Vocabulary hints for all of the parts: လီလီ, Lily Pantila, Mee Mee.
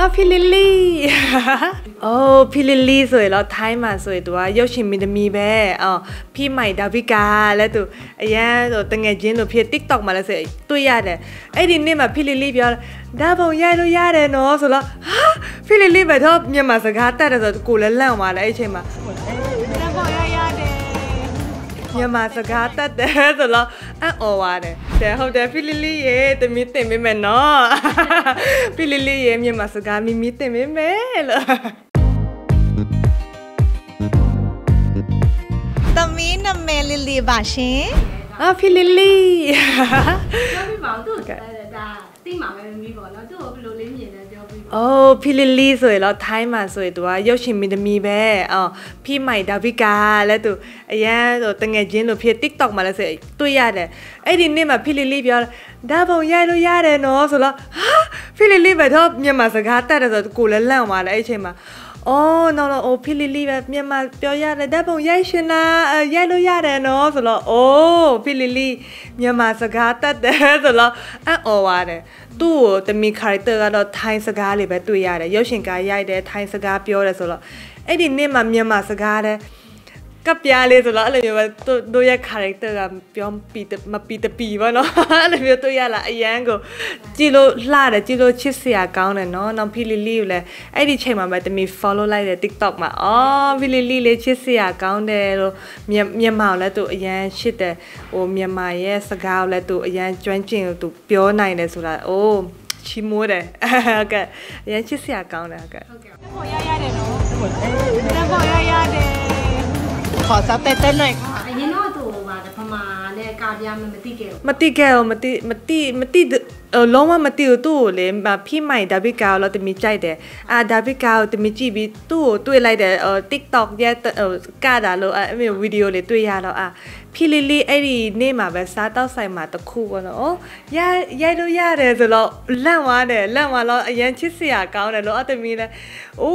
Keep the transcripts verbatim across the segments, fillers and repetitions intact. อ้าวพี่ลิลลี่โอ้พี่ลิลลี่สวยเราท้ายมาสวยตัวเย้าชิมมิดมีแบ่อ๋อพี่ใหม่ดาวิกาแล้วตัวไอ้ย่าตัวตั้งไงจีนตัวเพียติ๊กต็อกมาแล้วเสียตัวยาเด้ไอ้ดินนี่มาพี่ลิลลี่พี่เอาดาบเอาย่าด้วยย่าเด้เนาะสุดแล้วพี่ลิลลี่ไปทอบเนี่ยมาสักครั้งแต่เราตัวกูเล่นแล้วมาแล้วไอ้เชมาอย่ามาสกัดแต่แต่สุดแล้วอ่ะโอวาเด้แต่เขาแต่พี่ลิลลี่เย่แต่มีเต็มไปหมดเนาะพี่ลิลลี่เย่อย่ามาสกัดมีมีเต็มไปหมดเลยตอนนี้น้ำเมลิลลี่บ้าเชนอ่ะพี่ลิลลี่แล้วพี่บ่าวตัวใหญ่ด่าตีหมาไม่มีบ่อแล้วตัวพี่โรลินเย่เลยโอ้พี่ลิลลี่สวยเราท้ายมาสวยตัวเย้าชิมมิดมีแบ่อ๋อพี่ใหม่ดาวิกาแล้วตัวไอ้ย่าตัวตั้งไงจีนตัวเพียติ๊กต็อกมาแล้วเสียตัวยาเด้ไอ้ดินนี่มาพี่ลิลลี่พี่เอาดาบเอาย่าด้วยย่าเด้เนาะสุดแล้วพี่ลิลลี่ไปทอบเนี่ยมาสักครั้งแต่เราตัวกูเล่นแล้วมาแล้วไอ้เชมาโอ้น้องเราโอ้พี่ลิลลี่แบบเนี่ยมาเปียวยาเลยได้บอกยายชนะเออยายรู้ยาเลยเนาะสุดแล้วโอ้พี่ลิลลี่เนี่ยมาสกัดแต่แต่สุดแล้วอ่ะโอวาเลยตู้แต่มีคาแรคเตอร์เราไทยสกัดเลยแบบตัวยาเลยเย้าเชียงกายยายเด้ไทยสกัดเปียวเลยสุดแล้วไอ้ดินเนี่ยมาเนี่ยมาสกัดเลยกับยาเลยสุดแล้วเลยเนี่ยว่าตัวตัวยาคาแรคเตอร์กันเปียวปีแต่มาปีแต่ปีวะเนาะเลยเปียวตัวยาละไอ้ยังก็จิโร่ลาเลยจิโร่ชิสยาเก่าเนี่ยเนาะน้องพี่ลิลลี่เลยไอ้ดิเชมาแบบจะมี follow ไลน์เลย TikTok มาอ๋อพี่ลิลลี่เลยชิสยาเก่าเนี่ยเราเมียเมียมาแล้วตัวไอ้ยังชิดเลยโอ้เมียมาเยสกาวเลยตัวไอ้ยังจวนจริงตัวเปียวในเลยสุดละโอ้ชิมูเลยก็ยังชิสยาเก่าเนี่ยก็แล้วบอกยายาเลยเนาะแล้วบอกยายาเลยขอซับไตเติ้ลหน่อยค่ะไอ้ยี่น้อตัวว่าแต่พม่าเนี่ยการยามันมาตีเกลมาตีเกลมาตีมาตีมาตีเออร้องว่ามาตีตู้เลยแบบพี่ใหม่ดาวิกาเราจะมีใจแต่อ่าดาวิกาจะมีจีบีตู้ตัวอะไรแต่เออติ๊กต็อกแย่เออกาดาเราอ่ะไม่วิดีโอเลยตัวยาเราอ่ะพี่ลิลลี่ไอ้ดีเนี่ยมาแบบซาเต้าใส่หมาตะคู่กันเนาะโอ้ยายยายดูยาเลยแต่เราเล่นมาเนี่ยเล่นมาเราไอ้ยันชิสยาเก่าเนี่ยเราอาจจะมีเลยโอ้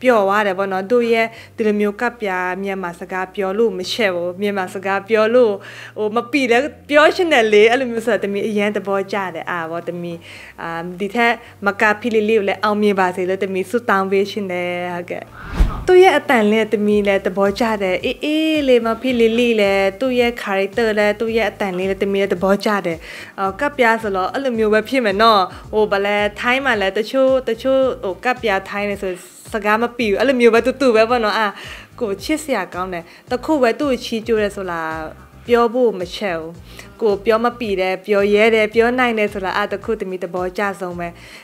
เปียวว่าเดี๋ยววันนั้นดูเย่ติลมิวกับยาเมียมาสกาเปียวลูกไม่ใช่โอเมียมาสกาเปียวลูกโอ้มาปีแล้วเปียวชนะเลยอะไรมิวส์แต่มียันแต่บอยจ่าแต่อาว่าแต่มีอ่าดีแท้มากาพิลิลิวเลยเอาเมียบาสิเลยแต่มีสุดตามเวชนะฮะแกตัวเย่แต่เลยแต่มีเลยแต่บอยจ่าแต่เอเอเลยมาพิลิลิเลยตัวเย่คาแรคเตอร์เลยตัวเย่แต่เลยแต่มีแต่บอยจ่าแต่เออกับยาสิเหรออะไรมิวแบบพี่เหมือนน้อโอ้บัลเล่ไทยมาเลยแต่ชูแต่ชูโอ้กับยาไทยในส่วนสกามาปิวอะไรมีแบบตุ่มแบบว่าเนาะอ่ะกูเชื่อเสียกันเลยแต่คู่แบบตู้ชี้จูเลยสุราเปียวบูไม่เชลกูเปียวมาปีเลยเปียวเย่เลยเปียวในเลยสุราอ่ะแต่คู่แต่มีแต่บอจ้าทรงไหม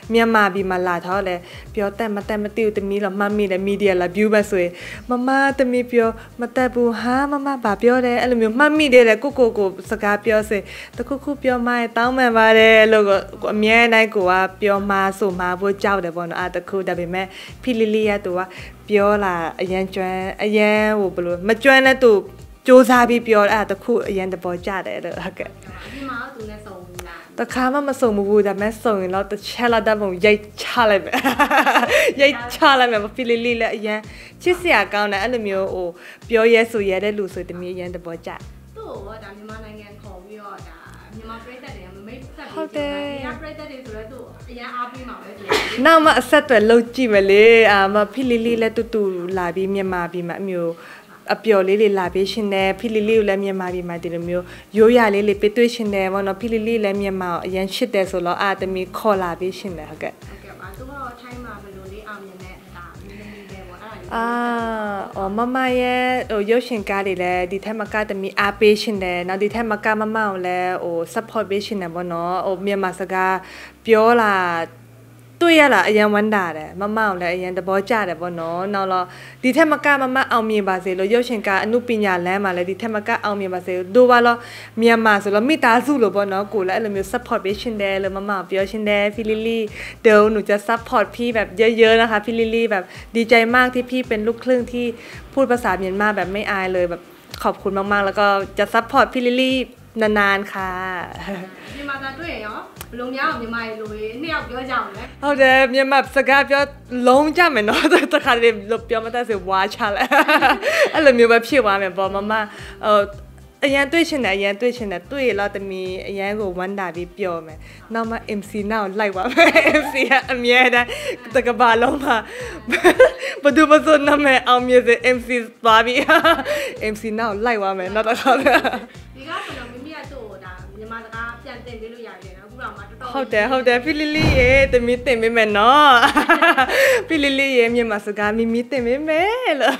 เมียมาบีมาลาเท่าเลยเปียวแต่มาแต่มาติวแต่มีหรอมามีแต่มีเดียละบิวแบบสวยมามาแต่มีเปียวมาแต่บูฮะมามาบาเปียวเลยอะไรมีมามีเดียเลยกูกูกูสกาเปียวเสร็จแต่คู่คู่เปียวมาเต้าแม่มาเลยแล้วก็เมียในกูว่าเปียวมาสู่มาบูเจ้าเดี๋ยวบอลอ่ะแต่คู่แต่เป็นแม่พี่ลิลลี่ตัวเปียวละยังจวนยังโอ้บลูมาจวนนะตัวโจซาบีเปียวอ่ะตะคู่ยันตะบอจ่าได้เลยฮะแกที่มาตัวเนี่ยส่งนะตะค้ามันมาส่งมูบูแต่แม่ส่งแล้วตะแช่ละดับผมยัยชาเลยแม่ยัยชาเลยแม่มาฟิลิลี่แล้วยันชิสยาเก่านะอะไรมีโอเปียวเยสุเยได้รู้สึกแต่มียันตะบอจ่าตัวว่าแต่ที่มาในงานของวิวจ้าที่มาเปรี้ยแต่เนี่ยมันไม่แต่ที่มาเปรี้ยแต่ที่สุดแล้วตัวยันอาบีมาเลยน้ามาเสร็จตัวเราจีมาเลยอ่ะมาฟิลิลี่แล้วตัวตัวลาบีมีมาบีมามีอภิโอลิลิลาเบชินเน่พี่ลิลิและเมียมาดีมาดีเลยมิวโยยาลิลิไปด้วยชินเน่วันนั้นพี่ลิลิและเมียมาอย่างชิดเดสโลอาแต่มีคอลาเบชินเน่ฮะแกอ่าอ๋อมามาเย่โอ้ยชินกาดีเลยดีแท้มากาแต่มีอาเบชินเน่นะดีแท้มากามาเมาเลยโอ้ซัพพอร์ตเบชินเน่วันนั้นโอ้เมียมาสกาเปียวลาตัวยาละยังวันด่าเลยมาเมาเลยยังแต่บอจ่าเลยบอน้อนเราดีแท้มากามามาเอาเมียบาเซลเย้าเชียงกาอนุปิญญาแล้วมาเลยดีแท้มากาเอาเมียบาเซลดูว่าเราเมียมาสุดเราไม่ตาสู้หรือบอน้อกูแล้วเรามีซัพพอร์ตเบชินเดย์เลยมาเมาเปียวชินเดย์พี่ลิลลี่เดี๋ยวหนูจะซัพพอร์ตพี่แบบเยอะๆนะคะพี่ลิลลี่แบบดีใจมากที่พี่เป็นลูกครึ่งที่พูดภาษาเมียนมาแบบไม่อายเลยแบบขอบคุณมากๆแล้วก็จะซัพพอร์ตพี่ลิลลี่นานๆค่ะเมียมาตาด้วยเหรอลงยาวเมียมาลุยเนี่ยเอาเยอะจังเลยเอาเดี๋ยวเมียมาสกัดเยอะลงจ้าเหมือนเนาะแต่ขาดเรียบลบเยอะมาแต่เสียว้าชาแล้วอะไรเมียมาพี่ว่าเหมือนบอกมาม่าเออ ยังด้วยเช่นไหนยังด้วยเช่นไหนด้วยเราแต่มียังกูวันดาบีเปียวไหมน้องมาเอ็มซีน่าไล่วะเอ็มซีอะเมียนะแต่กบาลลงมาประตูประตูนั่นแม่เอาเมียเสเอ็มซีบาบีเอ็มซีน่าไล่วะแม่น่าตะเขาเนี่ยนี่ก็เป็นเราไม่มีอะไรตัวดำยังมาตะกับยันเต็มไปเลยอย่างเดียวนะกูเรามาเข้าใจเข้าใจพี่ลิลี่เอ๋แต่มีเต็มไปแม่เนาะพี่ลิลี่เอ๋มีมาสกามีมีเต็มไปแม่เลย